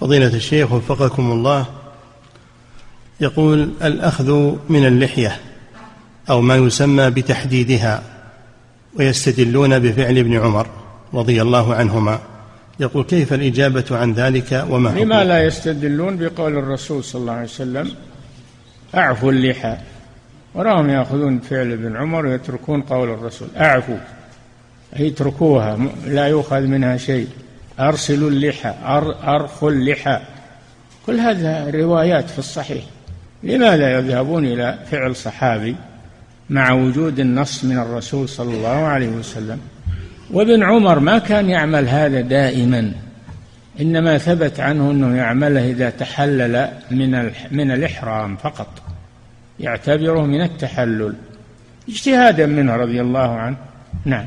فضيلة الشيخ وفقكم الله، يقول: الأخذ من اللحية أو ما يسمى بتحديدها، ويستدلون بفعل ابن عمر رضي الله عنهما. يقول: كيف الإجابة عن ذلك وما حكمه؟ لما لا يستدلون بقول الرسول صلى الله عليه وسلم: أعفوا اللحى، وراهم يأخذون فعل ابن عمر ويتركون قول الرسول. أعفوا أي اتركوها، لا يؤخذ منها شيء. أرسلوا اللحى، أرخوا اللحى، كل هذا روايات في الصحيح. لماذا يذهبون إلى فعل صحابي مع وجود النص من الرسول صلى الله عليه وسلم؟ وابن عمر ما كان يعمل هذا دائما، إنما ثبت عنه أنه يعمله إذا تحلل من الإحرام فقط، يعتبره من التحلل اجتهادا منه رضي الله عنه. نعم.